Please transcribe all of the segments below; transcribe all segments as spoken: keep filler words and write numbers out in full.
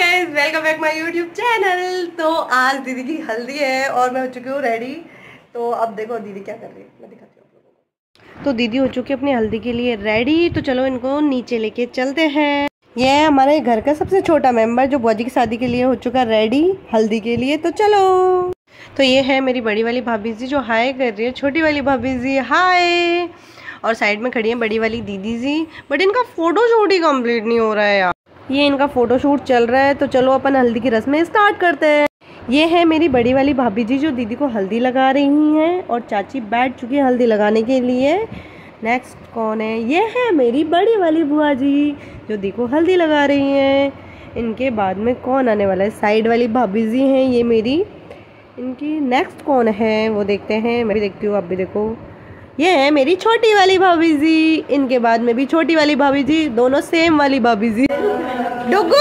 Hi guys, welcome back my YouTube channel. तो आज दीदी की हल्दी है और मैं हो चुकी हूँ रेडी। तो अब देखो दीदी क्या कर रही है, मैं दिखाती हूँ आप लोगों को। तो दीदी हो चुकी है अपनी हल्दी के लिए रेडी। तो चलो इनको नीचे लेके चलते हैं। ये है हमारे घर का सबसे छोटा मेम्बर जो बुआजी की शादी के लिए हो चुका रेडी हल्दी के लिए। तो चलो, तो ये है मेरी बड़ी वाली भाभी जी जो हाय कर रही है, छोटी वाली भाभी जी हाय, और साइड में खड़ी है बड़ी वाली दीदी जी। बट इनका फोटो शूट ही कंप्लीट नहीं हो रहा है यार, ये इनका फोटो शूट चल रहा है। तो चलो अपन हल्दी की रस्में स्टार्ट करते हैं। ये है मेरी बड़ी वाली भाभी जी जो दीदी को हल्दी लगा रही हैं, और चाची बैठ चुकी है हल्दी लगाने के लिए। नेक्स्ट कौन है? ये है मेरी बड़ी वाली बुआ जी जो दी को हल्दी लगा रही हैं। इनके बाद में कौन आने वाला है? साइड वाली भाभी जी हैं ये मेरी। इनकी नेक्स्ट कौन है वो देखते हैं। मैं भी देखती हूँ, आप भी देखो। ये है मेरी छोटी वाली भाभी जी। इनके बाद में भी छोटी वाली भाभी जी, दोनों सेम वाली भाभी जी। डुगू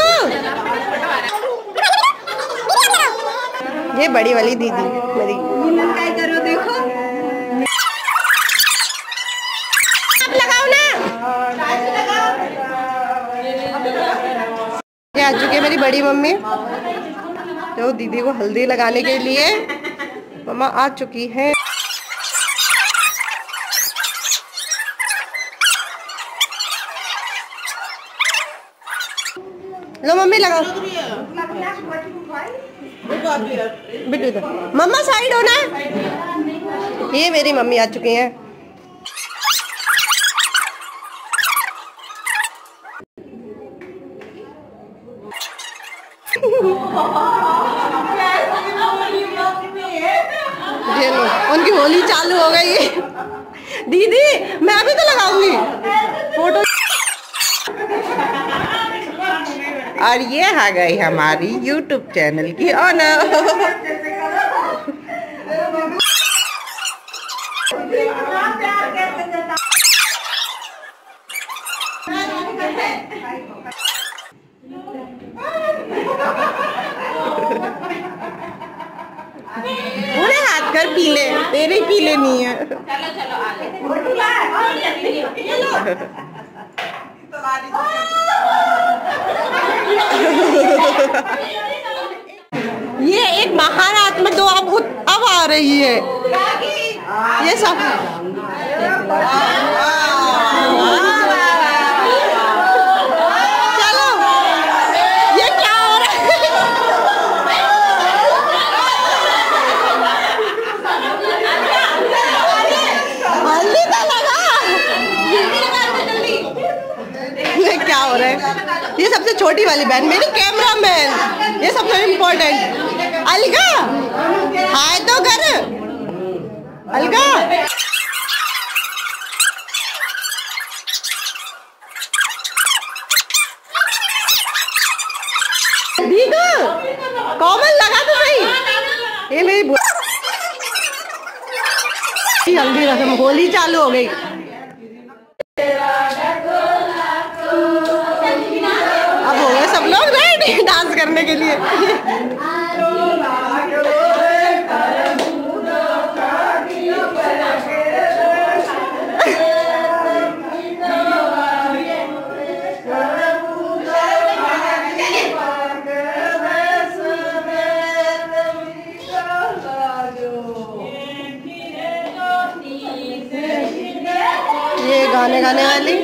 ये बड़ी वाली दीदी मेरी। क्या करो देखो, आप लगाओ ना, ये आ चुकी है मेरी बड़ी मम्मी जो दीदी को हल्दी लगाने के लिए मम्मा आ चुकी है। लो मम्मी लगाओ, बिट्टू इधर, मम्मा साइड हो ना। ये मेरी मम्मी आ चुकी हैं। ये लो, उनकी होली चालू हो गई। दीदी मैं भी तो लगाऊंगी फोटो। और ये आ गई हमारी यूट्यूब चैनल की ओनर। पूरे हाथ कर पीले, तेरे पीले नहीं है। चलो चलो आगे। ये एक महारात में दो अब अब आ रही है ये सब। चलो ये क्या हो रहा है? हल्दी तो लगा, ये क्या हो रहा है? ये सबसे छोटी वाली बहन, मेरी कैमरामैन, ये सबसे इम्पोर्टेंट। अलगा हाय तो कर, अलगा दीदू कॉमन लगा तो सही। ये मेरी हल्दी रस्म, होली चालू हो गई। डांस करने के लिए ये गाने गाने वाली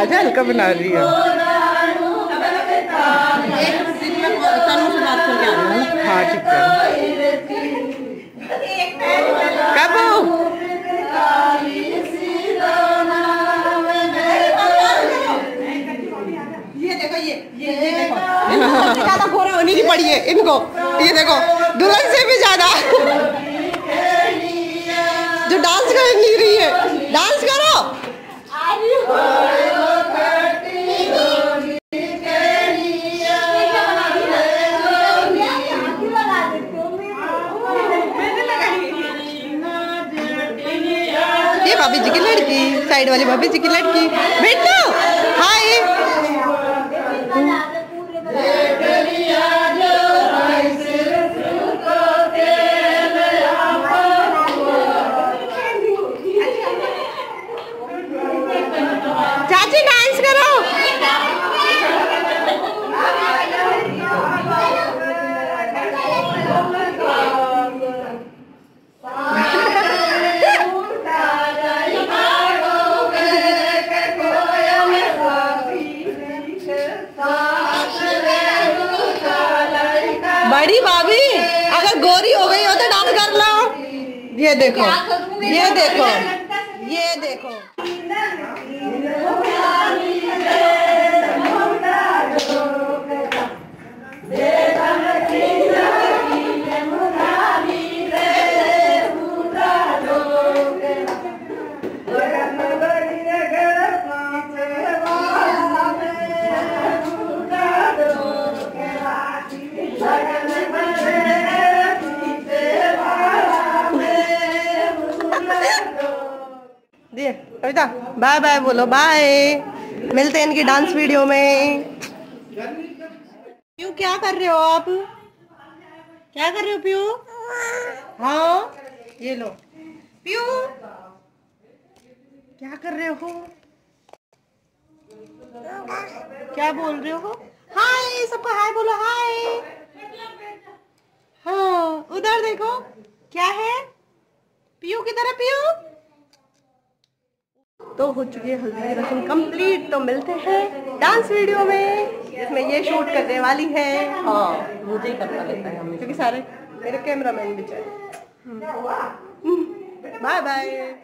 आज हल्का बना रही है। हाँ ठीक है, कब ये देखो, ये ये देखो ज्यादा गोरे होने की पड़ी है इनको। ये देखो दुल्हन से भी ज्यादा। जो डांस कर नहीं रही है, डांस करो। ये भाभी जी की लड़की, साइड वाली भाभी जी की लड़की, बेटा बड़ी भाभी अगर गोरी हो गई हो तो डांस कर लो। ये देखो, ये देखो, ये देखो, बेटा बाय बाय बोलो, बाय। मिलते हैं इनकी डांस वीडियो में। पीयू क्या कर रहे हो आप? क्या कर रहे हो पीयू? हाँ ये लो पीयू, क्या कर रहे हो? क्या बोल रहे हो? हाय, सबको हाय बोलो, हाय। हाँ उधर देखो क्या है, पीयू की तरह। पीयू तो हो चुकी है हल्दी की रस्म कंप्लीट। तो मिलते हैं डांस वीडियो में, इसमें ये शूट करने वाली है। हाँ मुझे ही करना लगता है हमें, क्योंकि सारे मेरे कैमरामैन भी चाहिए। Bye bye.